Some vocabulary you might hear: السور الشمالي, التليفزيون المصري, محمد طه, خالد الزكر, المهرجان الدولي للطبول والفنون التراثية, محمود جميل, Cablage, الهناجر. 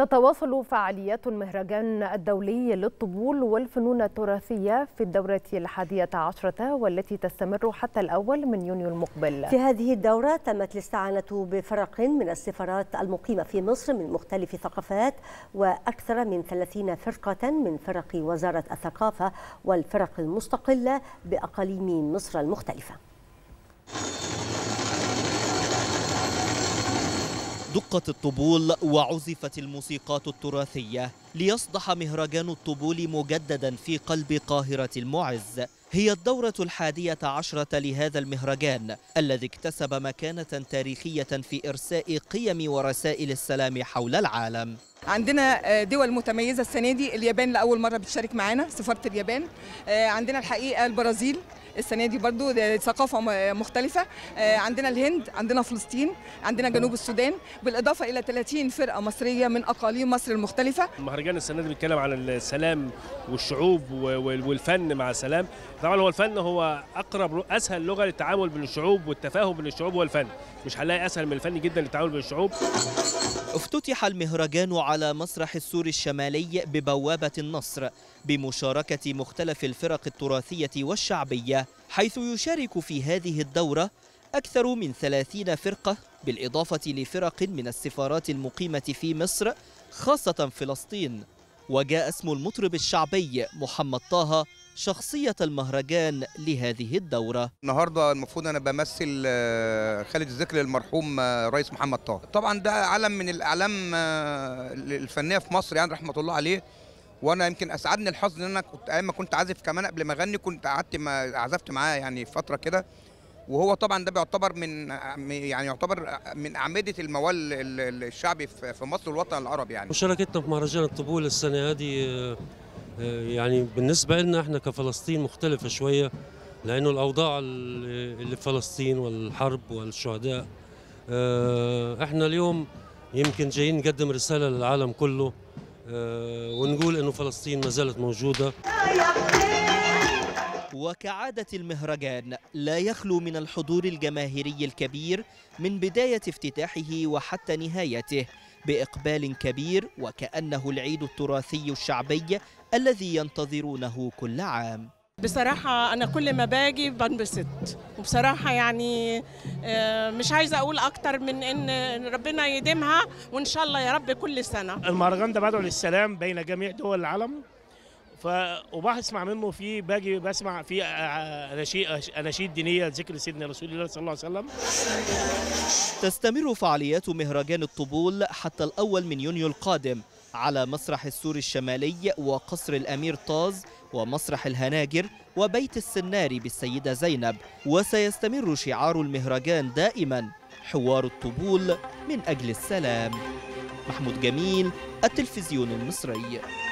تتواصل فعاليات المهرجان الدولي للطبول والفنون التراثية في الدورة 11 والتي تستمر حتى الأول من يونيو المقبل. في هذه الدورة تمت الاستعانة بفرق من السفارات المقيمة في مصر من مختلف ثقافات، وأكثر من 30 فرقة من فرق وزارة الثقافة والفرق المستقلة بأقاليم مصر المختلفة. دقت الطبول وعزفت الموسيقات التراثية ليصدح مهرجان الطبول مجددا في قلب قاهرة المعز. هي الدورة 11 لهذا المهرجان الذي اكتسب مكانة تاريخية في إرساء قيم ورسائل السلام حول العالم. عندنا دول متميزة السنة دي، اليابان لأول مرة بتشارك معنا سفارة اليابان، عندنا الحقيقة البرازيل السنة دي برضو ثقافة مختلفة، عندنا الهند، عندنا فلسطين، عندنا جنوب السودان، بالإضافة إلى 30 فرقة مصرية من أقاليم مصر المختلفة. المهرجان السنة دي بيتكلم عن السلام والشعوب والفن مع السلام. طبعا هو الفن هو أقرب أسهل لغة للتعامل بين الشعوب والتفاهم بين الشعوب هو الفن، مش هنلاقي أسهل من الفن جدا للتعامل بين الشعوب. افتتح المهرجان على مسرح السور الشمالي ببوابة النصر بمشاركة مختلف الفرق التراثية والشعبية، حيث يشارك في هذه الدورة أكثر من 30 فرقة بالإضافة لفرق من السفارات المقيمة في مصر خاصة فلسطين. وجاء اسم المطرب الشعبي محمد طه شخصية المهرجان لهذه الدورة. النهاردة المفروض أنا بمثل خالد الزكر المرحوم رئيس محمد طه. طبعا ده علم من الأعلام الفنية في مصر يعني رحمة الله عليه، وأنا يمكن أسعدني الحظ إن أنا كنت أيام ما كنت عازف كمان قبل ما أغني كنت قعدت عزفت معاه يعني فترة كده، وهو طبعا ده بيعتبر من يعني يعتبر من أعمدة الموال الشعبي في مصر والوطن العربي يعني. مشاركتنا في مهرجان الطبول السنة هذه يعني بالنسبة لنا احنا كفلسطين مختلفة شوية، لأنه الأوضاع اللي في فلسطين والحرب والشهداء، احنا اليوم يمكن جايين نقدم رسالة للعالم كله ونقول إنه فلسطين ما زالت موجودة. وكعادة المهرجان لا يخلو من الحضور الجماهيري الكبير من بداية افتتاحه وحتى نهايته بإقبال كبير، وكأنه العيد التراثي الشعبي الذي ينتظرونه كل عام. بصراحة أنا كل ما باجي بنبسط، وبصراحة يعني مش عايزة أقول أكتر من إن ربنا يديمها وإن شاء الله يا رب كل سنة. المهرجان ده بدعو للسلام بين جميع دول العالم، وبسمع منه في باجي بسمع في أناشيد دينية ذكر سيدنا رسول الله صلى الله عليه وسلم. تستمر فعاليات مهرجان الطبول حتى الأول من يونيو القادم على مسرح السور الشمالي وقصر الأمير طاز ومسرح الهناجر وبيت السناري بالسيدة زينب. وسيستمر شعار المهرجان دائما حوار الطبول من أجل السلام. محمود جميل، التلفزيون المصري.